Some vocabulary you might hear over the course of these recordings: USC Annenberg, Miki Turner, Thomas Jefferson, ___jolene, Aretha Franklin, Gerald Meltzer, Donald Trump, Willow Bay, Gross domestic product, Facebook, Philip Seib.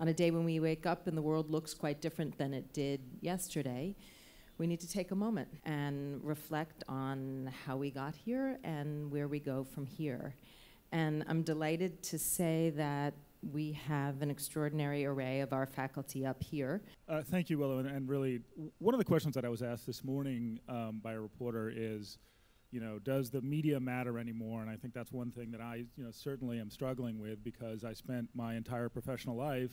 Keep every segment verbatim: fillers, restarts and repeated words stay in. on a day when we wake up and the world looks quite different than it did yesterday, we need to take a moment and reflect on how we got here and where we go from here. And I'm delighted to say that we have an extraordinary array of our faculty up here. Uh, thank you, Willow. And, and really, one of the questions that I was asked this morning um, by a reporter is, you know, does the media matter anymore? And I think that's one thing that I, you know, certainly am struggling with, because I spent my entire professional life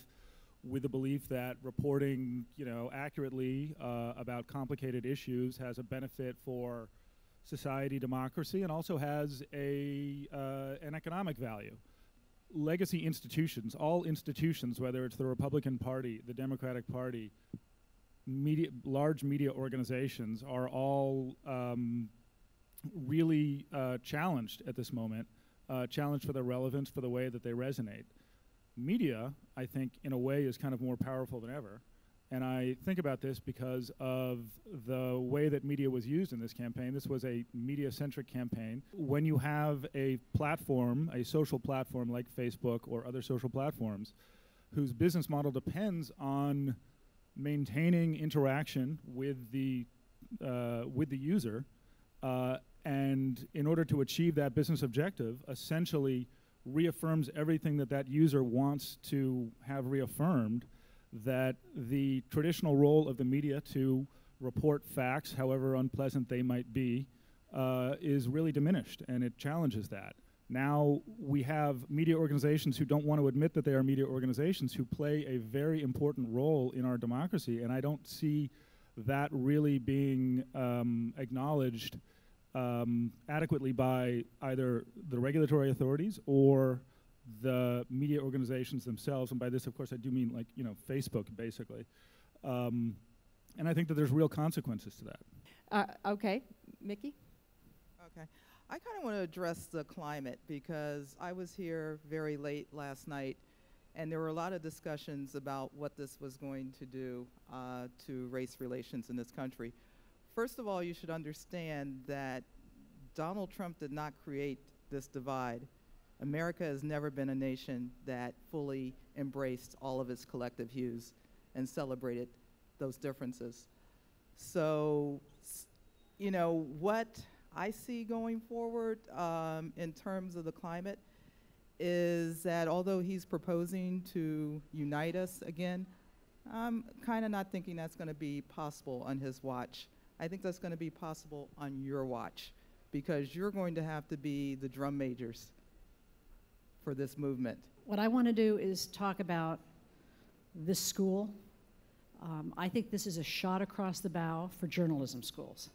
with the belief that reporting, you know, accurately uh, about complicated issues has a benefit for society, democracy, and also has a, uh, an economic value. Legacy institutions, all institutions, whether it's the Republican Party, the Democratic Party, media, large media organizations, are all um, really uh, challenged at this moment, uh, challenged for their relevance, for the way that they resonate. Media, I think, in a way is kind of more powerful than ever. And I think about this because of the way that media was used in this campaign. This was a media-centric campaign. When you have a platform, a social platform like Facebook or other social platforms, whose business model depends on maintaining interaction with the, uh, with the user, uh, and in order to achieve that business objective, essentially reaffirms everything that that user wants to have reaffirmed, that the traditional role of the media to report facts, however unpleasant they might be, uh, is really diminished, and it challenges that. Now we have media organizations who don't want to admit that they are media organizations, who play a very important role in our democracy, and I don't see that really being um, acknowledged um, adequately by either the regulatory authorities or the media organizations themselves. And by this, of course, I do mean, like, you know, Facebook, basically. Um, and I think that there's real consequences to that. Uh, okay, Mickey? Okay, I kind of want to address the climate, because I was here very late last night, and there were a lot of discussions about what this was going to do uh, to race relations in this country. First of all, you should understand that Donald Trump did not create this divide. America has never been a nation that fully embraced all of its collective hues and celebrated those differences. So, you know, what I see going forward um, in terms of the climate is that although he's proposing to unite us again, I'm kind of not thinking that's going to be possible on his watch. I think that's going to be possible on your watch, because you're going to have to be the drum majors for this movement. What I want to do is talk about this school. Um, I think this is a shot across the bow for journalism schools.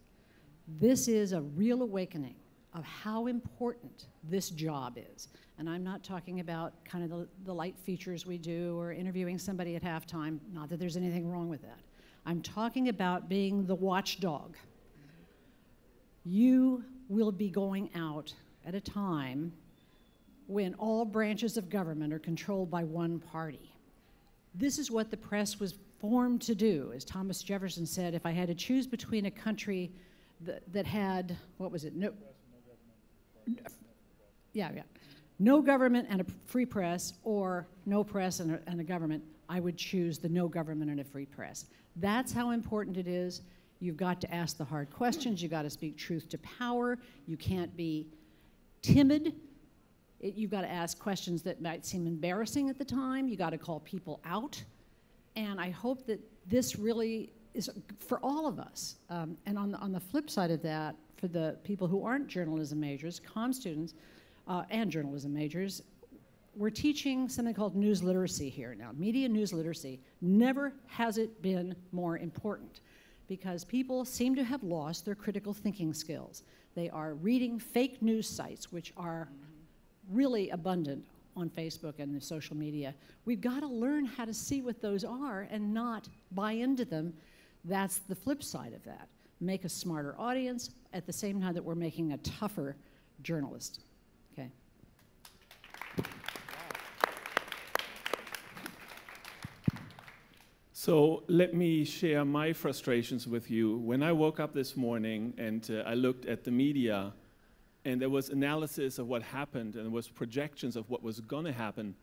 This is a real awakening of how important this job is. And I'm not talking about kind of the, the light features we do or interviewing somebody at halftime, not that there's anything wrong with that. I'm talking about being the watchdog. You will be going out at a time when all branches of government are controlled by one party. This is what the press was formed to do. As Thomas Jefferson said, if I had to choose between a country th that had, what was it? No, yeah, yeah. No government and a free press, or no press and a, and a government, I would choose the no government and a free press. That's how important it is. You've got to ask the hard questions. You've got to speak truth to power. You can't be timid. It, you've got to ask questions that might seem embarrassing at the time. You've got to call people out. And I hope that this really is for all of us. Um, and on the, on the flip side of that, for the people who aren't journalism majors, comm students uh, and journalism majors, we're teaching something called news literacy here now. Media news literacy. Never has it been more important, because people seem to have lost their critical thinking skills. They are reading fake news sites, which are really abundant on Facebook and the social media. We've got to learn how to see what those are and not buy into them. That's the flip side of that. Make a smarter audience at the same time that we're making a tougher journalist. Okay. So let me share my frustrations with you. When I woke up this morning and uh, I looked at the media, and there was analysis of what happened, and there was projections of what was going to happen.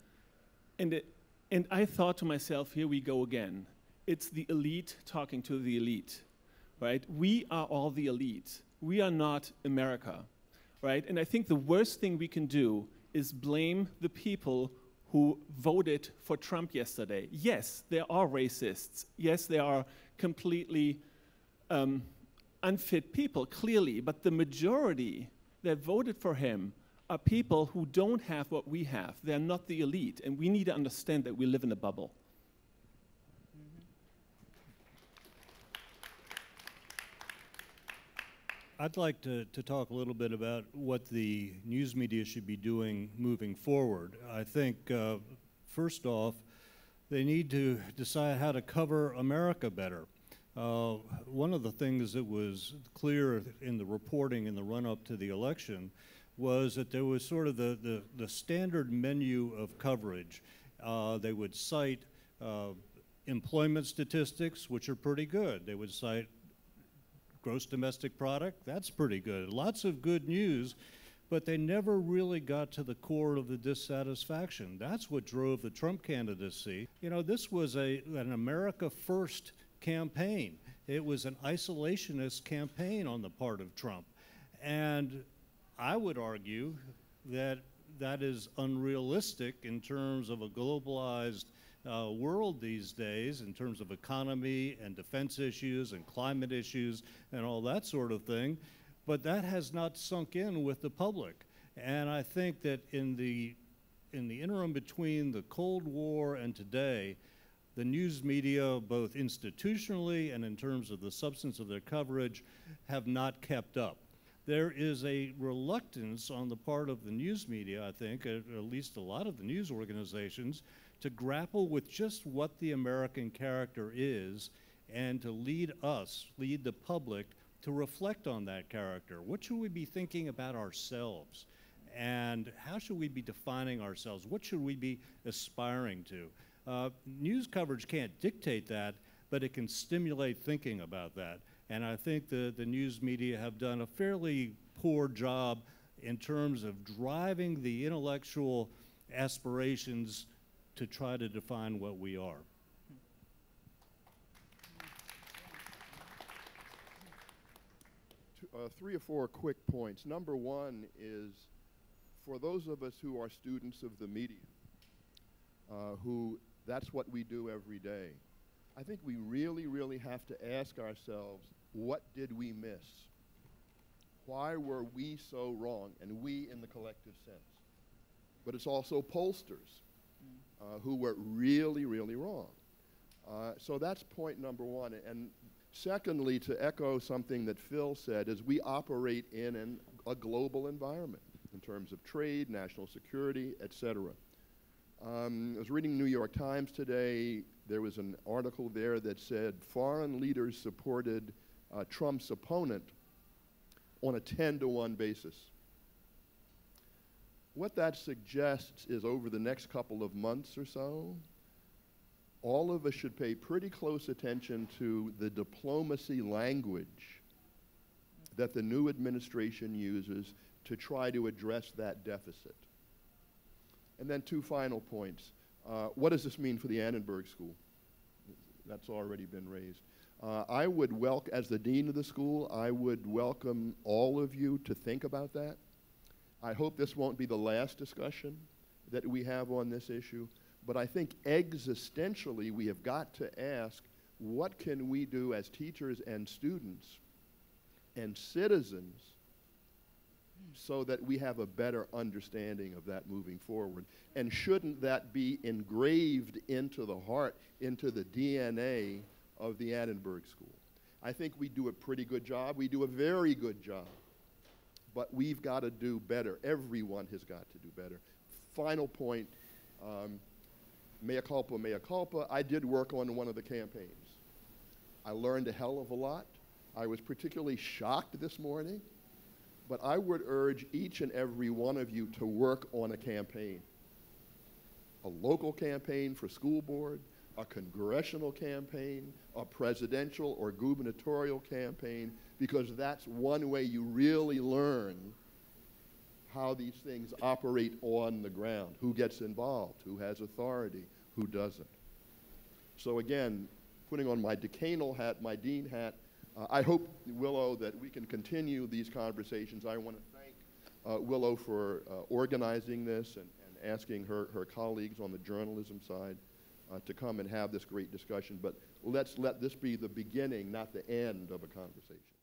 And it, And I thought to myself, here we go again. It's the elite talking to the elite, right? We are all the elite. We are not America, right? And I think the worst thing we can do is blame the people who voted for Trump yesterday. Yes, there are racists. Yes, there are completely um, unfit people, clearly. But the majority that voted for him are people who don't have what we have. They're not the elite. And we need to understand that we live in a bubble. I'd like to, to talk a little bit about what the news media should be doing moving forward. I think, uh, first off, they need to decide how to cover America better. Uh, one of the things that was clear in the reporting in the run-up to the election was that there was sort of the, the, the standard menu of coverage. Uh, they would cite uh, employment statistics, which are pretty good. They would cite gross domestic product, that's pretty good. Lots of good news, but they never really got to the core of the dissatisfaction. That's what drove the Trump candidacy. You know, this was a, an America First campaign. It was an isolationist campaign on the part of Trump. And I would argue that that is unrealistic in terms of a globalized Uh, world these days, in terms of economy and defense issues and climate issues and all that sort of thing, but that has not sunk in with the public. And I think that in the in the interim between the Cold War and today, the news media, both institutionally and in terms of the substance of their coverage, have not kept up. There is a reluctance on the part of the news media, I think, at, at least a lot of the news organizations, to grapple with just what the American character is and to lead us, lead the public, to reflect on that character. What should we be thinking about ourselves? And how should we be defining ourselves? What should we be aspiring to? Uh, news coverage can't dictate that, but it can stimulate thinking about that. And I think the, the news media have done a fairly poor job in terms of driving the intellectual aspirations to try to define what we are. Uh, three or four quick points. Number one is, for those of us who are students of the media, uh, who that's what we do every day, I think we really, really have to ask ourselves, what did we miss? Why were we so wrong? And we in the collective sense. But it's also pollsters. Uh, who were really, really wrong. Uh, so that's point number one. And secondly, to echo something that Phil said, is we operate in an, a global environment in terms of trade, national security, et cetera. Um, I was reading New York Times today. There was an article there that said foreign leaders supported uh, Trump's opponent on a ten to one basis. What that suggests is over the next couple of months or so, all of us should pay pretty close attention to the diplomacy language that the new administration uses to try to address that deficit. And then two final points. Uh, what does this mean for the Annenberg School? That's already been raised. Uh, I would welcome, as the dean of the school, I would welcome all of you to think about that. I hope this won't be the last discussion that we have on this issue, but I think existentially we have got to ask, what can we do as teachers and students and citizens so that we have a better understanding of that moving forward? And shouldn't that be engraved into the heart, into the D N A of the Annenberg School? I think we do a pretty good job. We do a very good job. But we've got to do better. Everyone has got to do better. Final point, um, mea culpa, mea culpa. I did work on one of the campaigns. I learned a hell of a lot. I was particularly shocked this morning. But I would urge each and every one of you to work on a campaign, a local campaign for school board, a congressional campaign, a presidential or gubernatorial campaign, because that's one way you really learn how these things operate on the ground, who gets involved, who has authority, who doesn't. So again, putting on my decanal hat, my dean hat, uh, I hope, Willow, that we can continue these conversations. I want to thank uh, Willow for uh, organizing this and, and asking her, her colleagues on the journalism side uh, to come and have this great discussion. But let's let this be the beginning, not the end of a conversation.